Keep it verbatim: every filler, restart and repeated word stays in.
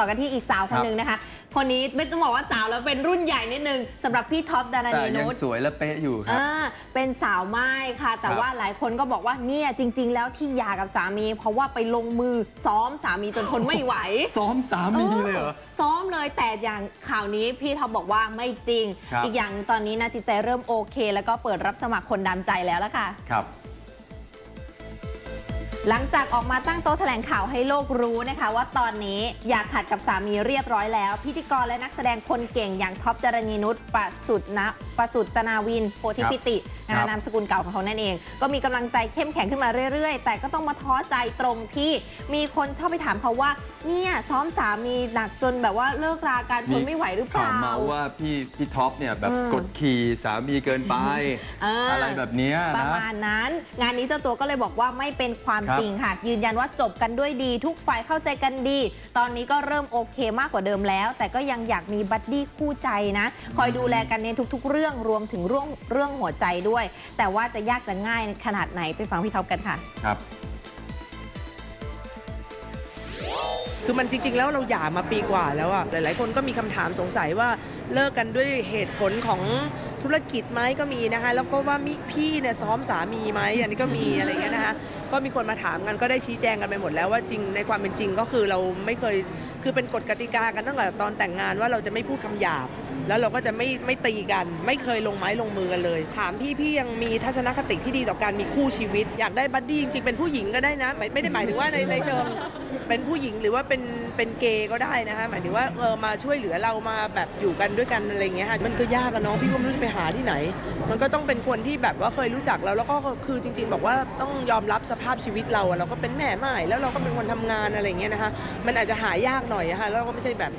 ต่อกันที่อีกสาวคนหนึ่งนะคะคนนี้ไม่ต้องบอกว่าสาวแล้วเป็นรุ่นใหญ่นิดนึงสำหรับพี่ท็อปดารณีนุชสวยและเป๊ะอยู่ครับเป็นสาวไม้ค่ะแต่ว่าหลายคนก็บอกว่าเนี่ยจริงๆแล้วที่หย่ากับสามีเพราะว่าไปลงมือซ้อมสามีจนทนไม่ไหวซ้อมสามีเลยเหรอซ้อมเลยแต่อย่างข่าวนี้พี่ท็อปบอกว่าไม่จริงอีกอย่างตอนนี้นะจิตใจเริ่มโอเคแล้วก็เปิดรับสมัครคนดันใจแล้วละค่ะครับหลังจากออกมาตั้งโต๊ะแถลงข่าวให้โลกรู้นะคะว่าตอนนี้อยากขาดกับสามีเรียบร้อยแล้วพิธีกรและนักแสดงคนเก่งอย่างท็อปดารณีนุชประสุทนะประสุตนาวินโพธิปิตินามสกุลเก่าของเขานั่นเองก็มีกำลังใจเข้มแข็งขึ้นมาเรื่อยๆแต่ก็ต้องมาท้อใจตรงที่มีคนชอบไปถามเขาว่าเนี่ยซ้อมสามีหนักจนแบบว่าเลิกรากันทนไม่ไหวหรือเปล่าข่าวมาว่าพี่พี่ท็อปเนี่ยแบบกดขี่สามีเกินไป อ, อะไรแบบนี้นะประมาณนั้นงานนี้เจ้าตัวก็เลยบอกว่าไม่เป็นความจริงค่ะยืนยันว่าจบกันด้วยดีทุกฝ่ายเข้าใจกันดีตอนนี้ก็เริ่มโอเคมากกว่าเดิมแล้วแต่ก็ยังอยากมีบัดดี้คู่ใจนะคอยดูแลกันในทุกๆเรื่องรวมถึงเรื่องเรื่องหัวใจด้วยแต่ว่าจะยากจะง่ายขนาดไหนไปฟังพี่ท็อปกันค่ะครับคือมันจริงๆแล้วเราหย่ามาปีกว่าแล้วอ่ะหลายๆคนก็มีคำถามสงสัยว่าเลิกกันด้วยเหตุผลของธุรกิจไหมก็มีนะคะแล้วก็ว่ามิพี่เนี่ยซ้อมสามีไหมอันนี้ก็มีอะไรเงี้ยนะคะก็มีคนมาถามกันก็ได้ชี้แจงกันไปหมดแล้วว่าจริงในความเป็นจริงก็คือเราไม่เคยคือเป็นกฎกติกากันตั้งแต่ตอนแต่งงานว่าเราจะไม่พูดคำหยาบแล้วเราก็จะไม่ไม่ตีกันไม่เคยลงไม้ลงมือกันเลยถามพี่พี่ยังมีทัศนคติที่ดีต่อการมีคู่ชีวิตอยากได้บัดดี้จริงๆเป็นผู้หญิงก็ได้นะไม่ไม่ได้หมายถึงว่าในในเชิงเป็นผู้หญิงหรือว่าเป็นเป็นเกย์ก็ได้นะคะหมายถึงว่าเออมาช่วยเหลือเรามาแบบอยู่กันด้วยกันอะไรเงี้ยค่ะมันก็ยากอะน้องพี่ก็ไม่รู้จะไปหาที่ไหนมันก็ต้องเป็นคนที่แบบว่าเคยรู้จักเราแล้วก็คือจริงๆบอกว่าต้องยอมรับสภาพชีวิตเราเราก็เป็นแม่ไม้แล้วเราก็เป็นคนทำงานอะไรเงี้ยนะคะมันอาจจะหายากหน่อยนะคะแล้วก็ไม่ใช่แบบ